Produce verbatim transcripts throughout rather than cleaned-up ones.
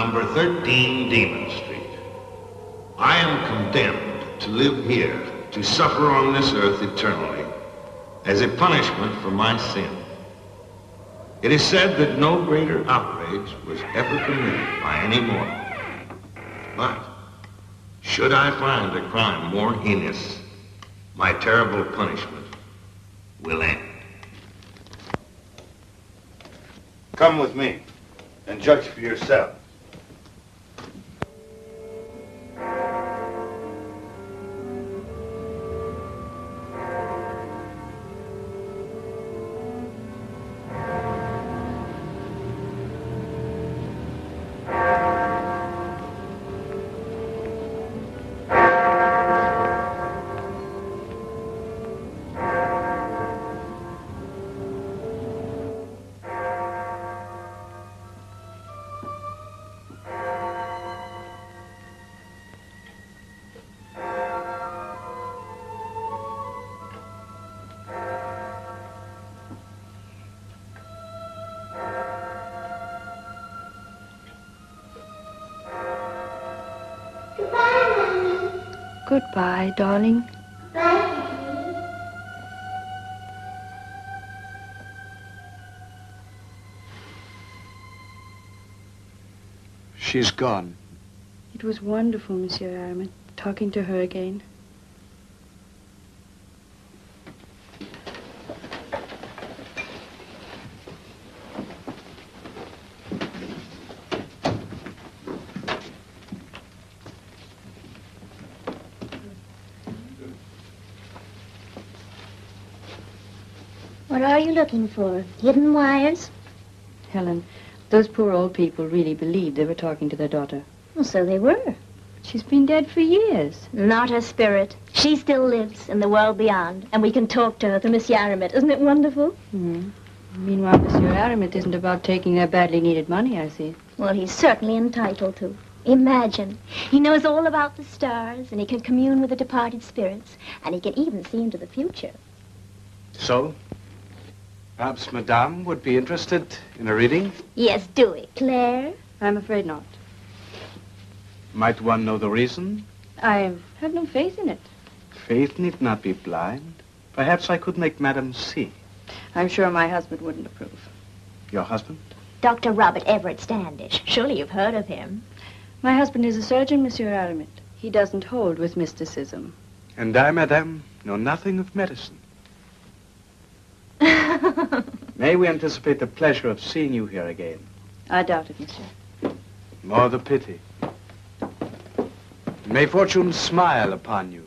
number thirteen Demon Street. I am condemned to live here, to suffer on this earth eternally, as a punishment for my sin. It is said that no greater outrage was ever committed by any mortal. But should I find a crime more heinous, my terrible punishment will end. Come with me and judge for yourself. Goodbye, darling. Bye. She's gone. It was wonderful, Monsieur Aramit, talking to her again. Looking for hidden wires? Helen, those poor old people really believed they were talking to their daughter. Well, so they were. She's been dead for years. Not her spirit. She still lives in the world beyond, and we can talk to her through Monsieur Aramit. Isn't it wonderful? Mm-hmm. Meanwhile, Monsieur Aramit isn't about taking their badly needed money, I see. Well, he's certainly entitled to. Imagine. He knows all about the stars, and he can commune with the departed spirits, and he can even see into the future. So? Perhaps Madame would be interested in a reading? Yes, do it. Claire? I'm afraid not. Might one know the reason? I have no faith in it. Faith need not be blind. Perhaps I could make Madame see. I'm sure my husband wouldn't approve. Your husband? Doctor Robert Everett Standish. Surely you've heard of him. My husband is a surgeon, Monsieur Aramit. He doesn't hold with mysticism. And I, Madame, know nothing of medicine. May we anticipate the pleasure of seeing you here again? I doubt it, monsieur. More the pity. May fortune smile upon you.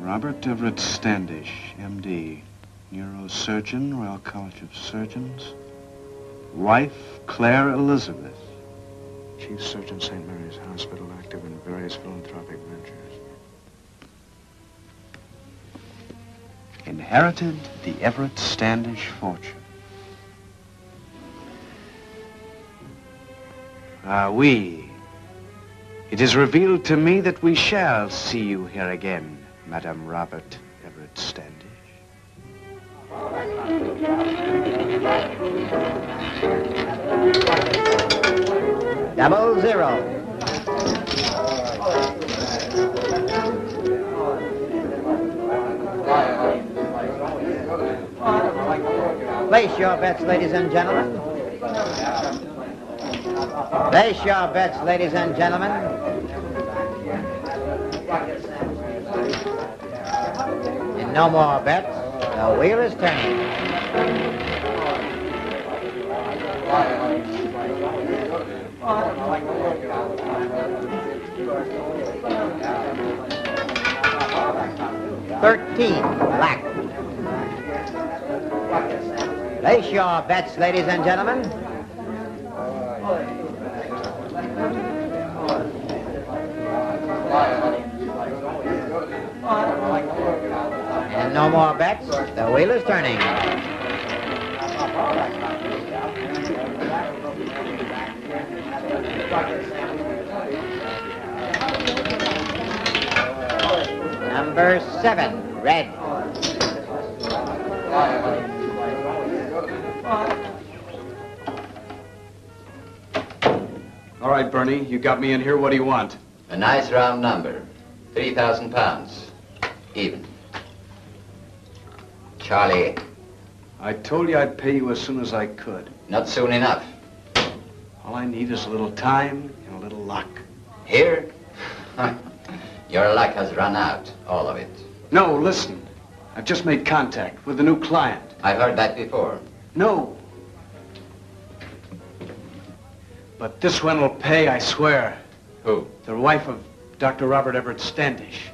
Robert Everett Standish, M D, neurosurgeon, Royal College of Surgeons. Wife, Claire Elizabeth. Chief Surgeon, Saint Mary's Hospital, active in various philanthropic ventures. Inherited the Everett Standish fortune. Ah, oui. It is revealed to me that we shall see you here again. Madame Robert Everett Standish. Double zero. Place your bets, ladies and gentlemen. Place your bets, ladies and gentlemen. And no more bets. The wheel is turning. Thirteen, black. Place your bets, ladies and gentlemen. And no more bets. The wheel is turning. Number seven, red. All right, Bernie, you got me in here. What do you want? A nice round number. three thousand pounds. Even. Charlie. I told you I'd pay you as soon as I could. Not soon enough. All I need is a little time and a little luck. Here? Your luck has run out, all of it. No, listen. I've just made contact with a new client. I've heard that before. No. But this one will pay, I swear. Who? The wife of Doctor Robert Everett Standish.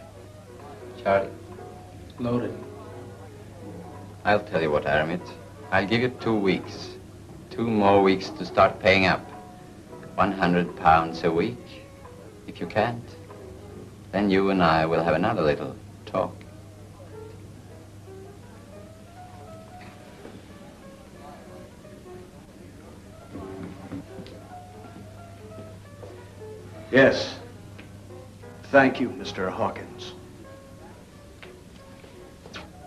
Charlie. Loaded. I'll tell you what, Aramit. I'll give you two weeks. Two more weeks to start paying up. one hundred pounds a week. If you can't, then you and I will have another little talk. Yes. Thank you, Mister Hawkins.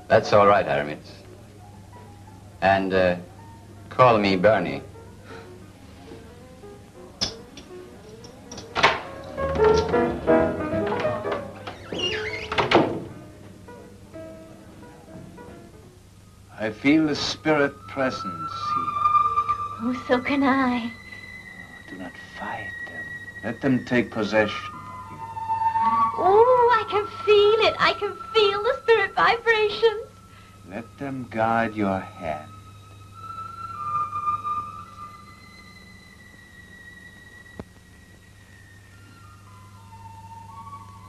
That's all right, Aramit. And uh, call me Bernie. I feel the spirit presence here. Oh, so can I. Do not fight them. Let them take possession. Oh, I can feel it. I can feel the spirit vibrations. Let them guide your hand.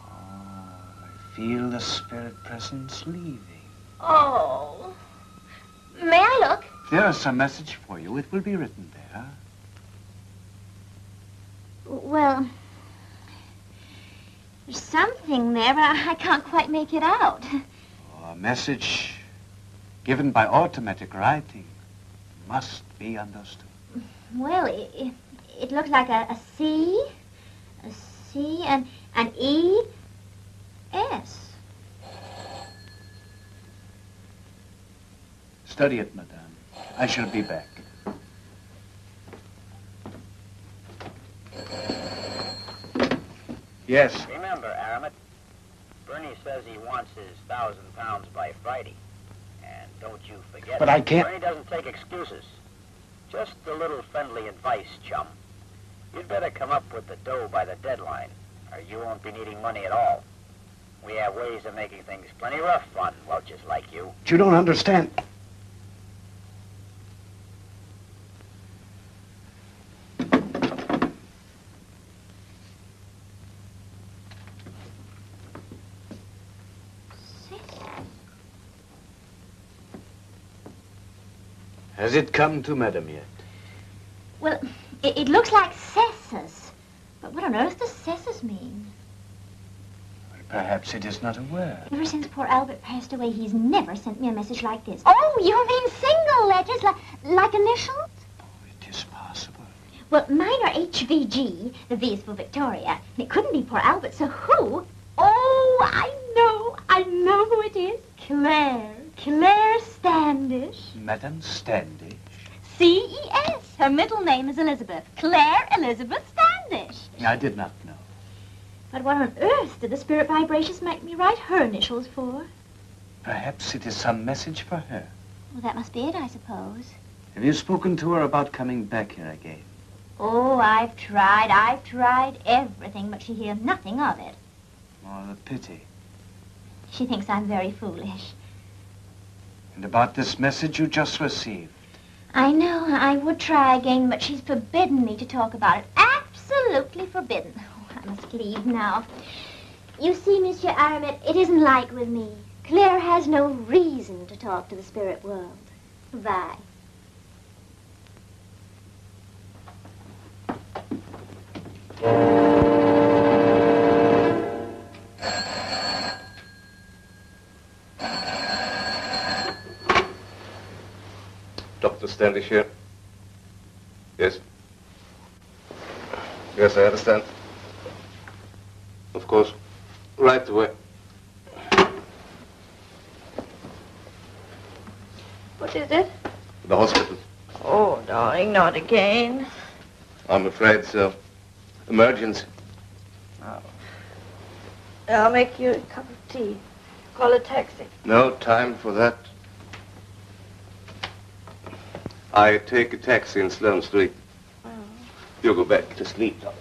Oh, I feel the spirit presence leaving. Oh. May I look? There is some message for you. It will be written there. Well... there's something there, but I can't quite make it out. Oh, a message given by automatic writing must be understood. Well, it, it looked like a, a C, a C, and an E, S. Study it, madame. I shall be back. Yes. Remember, Aramit, Bernie says he wants his thousand pounds by Friday. And don't you forget... But I can't... Bernie doesn't take excuses. Just a little friendly advice, chum. You'd better come up with the dough by the deadline, or you won't be needing money at all. We have ways of making things plenty rough on loaches like you. But you don't understand. Has it come to Madame yet? Well, it, it looks like cessus. But what on earth does cessus mean? Well, perhaps it is not a word. Ever since poor Albert passed away, he's never sent me a message like this. Oh, you mean single letters, like, like initials? Oh, it is possible. Well, mine are H V G. The V is for Victoria. And it couldn't be poor Albert, so who? Oh, I know. I know who it is. Claire. Claire Standish. Madame Standish? C E S. Her middle name is Elizabeth. Claire Elizabeth Standish. I did not know. But what on earth did the spirit vibrations make me write her initials for? Perhaps it is some message for her. Well, that must be it, I suppose. Have you spoken to her about coming back here again? Oh, I've tried. I've tried everything, but she hears nothing of it. Oh, the pity. She thinks I'm very foolish. And about this message you just received? I know. I would try again, but she's forbidden me to talk about it. Absolutely forbidden. Oh, I must leave now. You see, Monsieur Aramit, it isn't like with me. Claire has no reason to talk to the spirit world. Goodbye. Doctor Standish here? Yes. Yes, I understand. Of course. Right away. What is it? The hospital. Oh, darling, not again. I'm afraid so. Emergency. Oh. I'll make you a cup of tea. Call a taxi. No time for that. I take a taxi in Sloan Street. Oh. You'll go back to sleep, darling.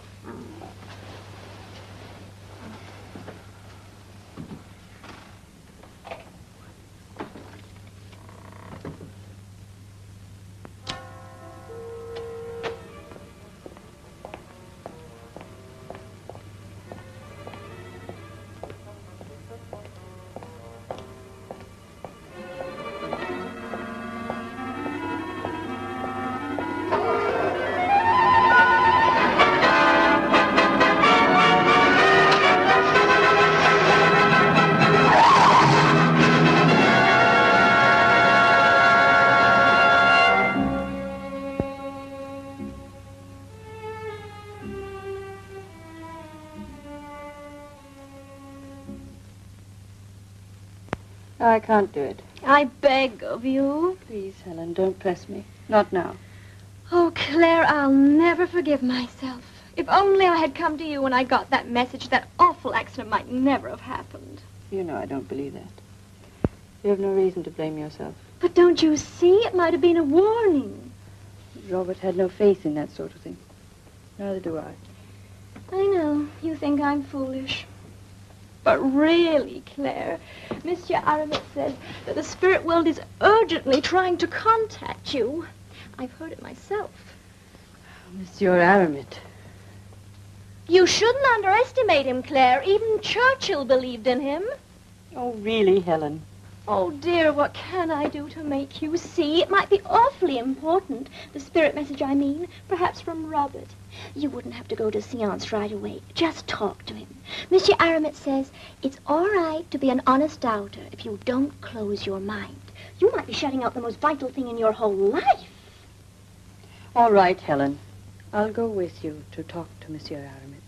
I can't do it. I beg of you. Please, Helen, don't press me. Not now. Oh, Claire, I'll never forgive myself. If only I had come to you when I got that message, that awful accident might never have happened. You know I don't believe that. You have no reason to blame yourself. But don't you see? It might have been a warning. Robert had no faith in that sort of thing. Neither do I. I know. You think I'm foolish. But really, Claire, Monsieur Aramit says that the spirit world is urgently trying to contact you. I've heard it myself. Monsieur Aramit. You shouldn't underestimate him, Claire. Even Churchill believed in him. Oh, really, Helen? Oh, dear, what can I do to make you see? It might be awfully important. The spirit message, I mean, perhaps from Robert. You wouldn't have to go to seance right away. Just talk to him. Monsieur Aramit says it's all right to be an honest doubter if you don't close your mind. You might be shutting out the most vital thing in your whole life. All right, Helen. I'll go with you to talk to Monsieur Aramit.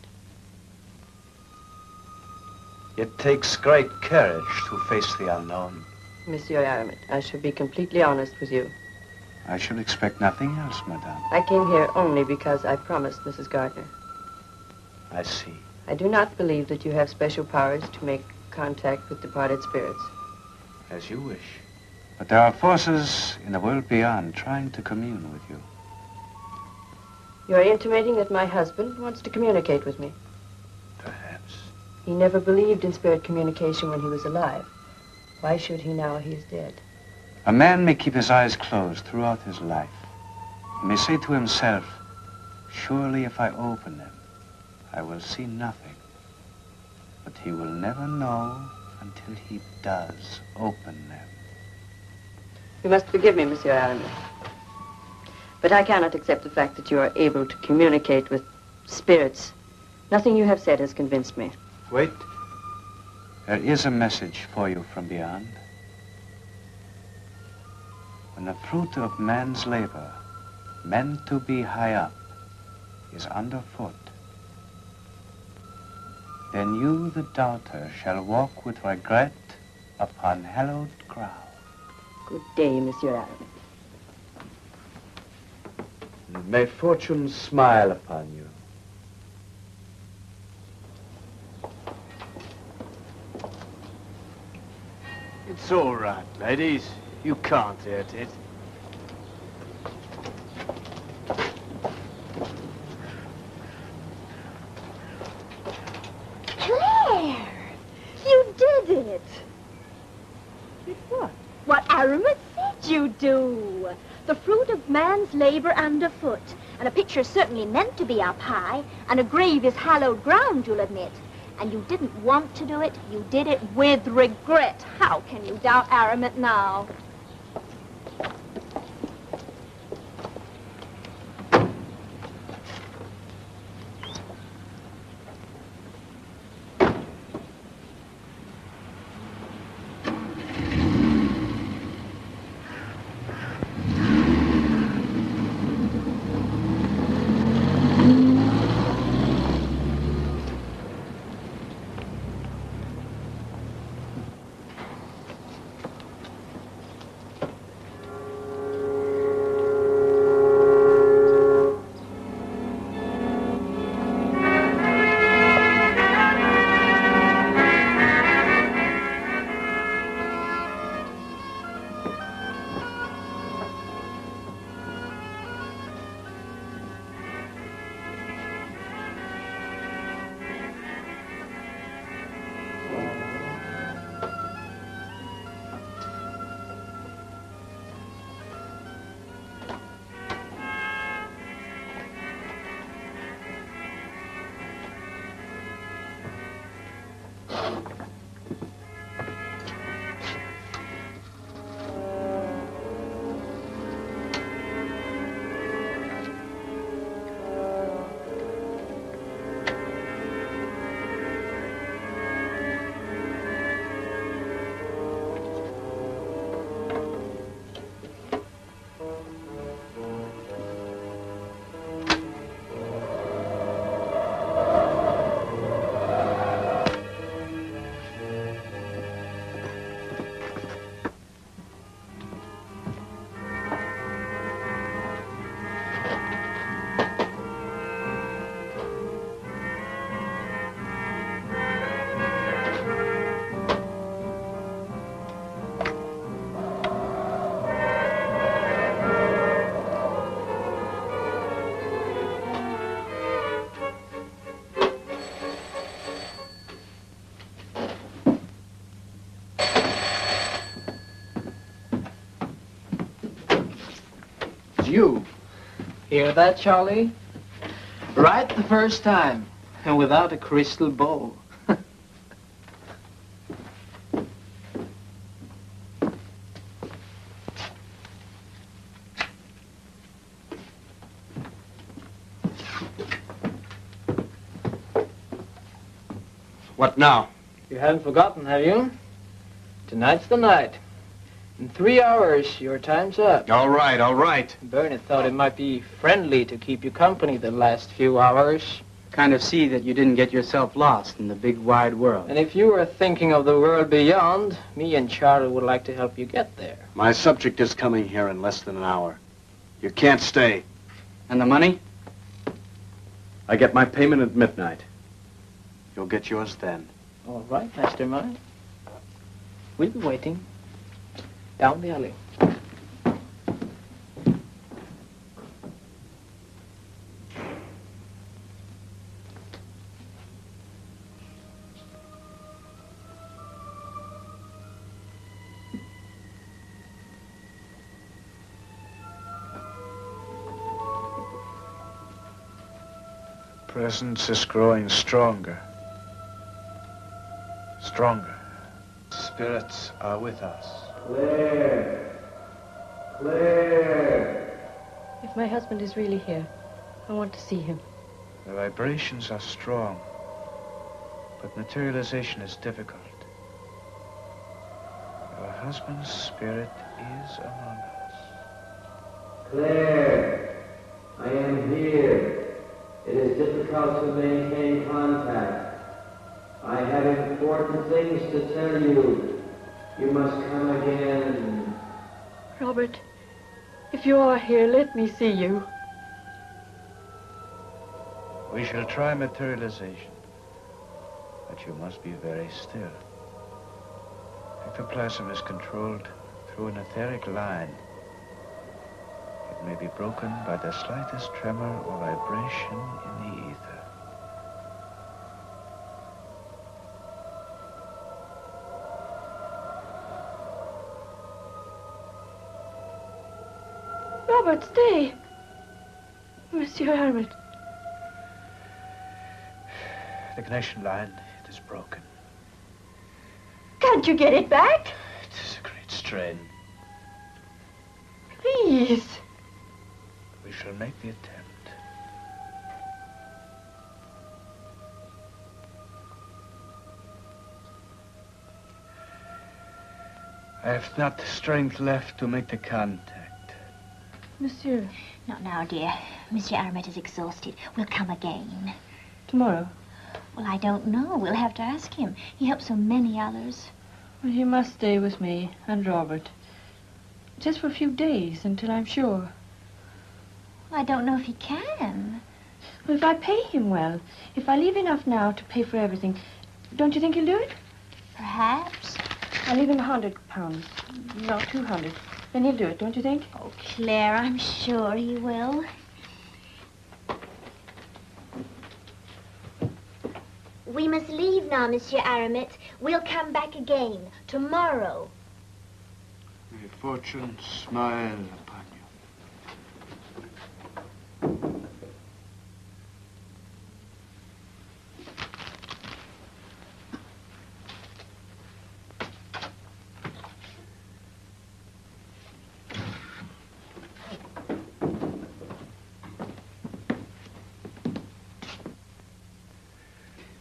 It takes great courage to face the unknown. Monsieur Aramit, I shall be completely honest with you. I should expect nothing else, madame. I came here only because I promised Missus Gardner. I see. I do not believe that you have special powers to make contact with departed spirits. As you wish. But there are forces in the world beyond trying to commune with you. You're intimating that my husband wants to communicate with me? Perhaps. He never believed in spirit communication when he was alive. Why should he now he is dead? A man may keep his eyes closed throughout his life. He may say to himself, surely if I open them, I will see nothing. But he will never know until he does open them. You must forgive me, Monsieur Aramit. But I cannot accept the fact that you are able to communicate with spirits. Nothing you have said has convinced me. Wait. There is a message for you from beyond. When the fruit of man's labor, meant to be high up, is underfoot, then you, the doubter, shall walk with regret upon hallowed ground. Good day, Monsieur Aramit. May fortune smile upon you. It's all right, ladies. You can't hurt it. Claire! You did it! Did what? What Aramit said you do. The fruit of man's labor underfoot. And a picture is certainly meant to be up high. And a grave is hallowed ground, you'll admit. And you didn't want to do it. You did it with regret. How can you doubt Aramit now? you. Hear that, Charlie? Right the first time, and without a crystal bowl. What now? You haven't forgotten, have you? Tonight's the night. In three hours, your time's up. All right, all right. Bernie thought it might be friendly to keep you company the last few hours. Kind of see that you didn't get yourself lost in the big wide world. And if you were thinking of the world beyond, me and Charlie would like to help you get there. My subject is coming here in less than an hour. You can't stay. And the money? I get my payment at midnight. You'll get yours then. All right, Mastermind. We'll be waiting down the alley. Presence is growing stronger. Stronger. Spirits are with us. Claire! Claire! If my husband is really here, I want to see him. The vibrations are strong, but materialization is difficult. Your husband's spirit is among us. Claire! I am here. It is difficult to maintain contact. I have important things to tell you. You must come again. Robert, if you are here, let me see you. We shall try materialization, but you must be very still. Ectoplasm is controlled through an etheric line. It may be broken by the slightest tremor or vibration in the ether. Robert, stay. Monsieur Aramit. The connection line, it is broken. Can't you get it back? It is a great strain. Please. We shall make the attempt. I have not the strength left to make the contact. Monsieur. Not now, dear. Monsieur Aramit is exhausted. We'll come again. Tomorrow? Well, I don't know. We'll have to ask him. He helps so many others. Well, he must stay with me and Robert. Just for a few days until I'm sure. Well, I don't know if he can. Well, if I pay him well, if I leave enough now to pay for everything, don't you think he'll do it? Perhaps. I'll leave him a hundred pounds. No, two hundred. Then he'll do it, don't you think? Oh, Claire, I'm sure he will. We must leave now, Monsieur Aramit. We'll come back again tomorrow. May fortune smile upon you.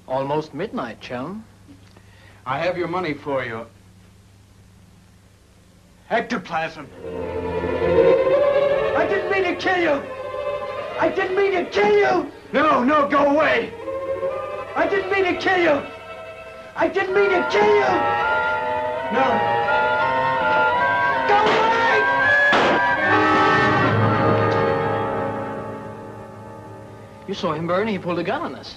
Almost midnight, chum. I have your money for you. Ectoplasm. I didn't mean to kill you. I didn't mean to kill you. No, no, go away. I didn't mean to kill you. I didn't mean to kill you. No. Go away. You saw him, Bernie. He pulled a gun on us.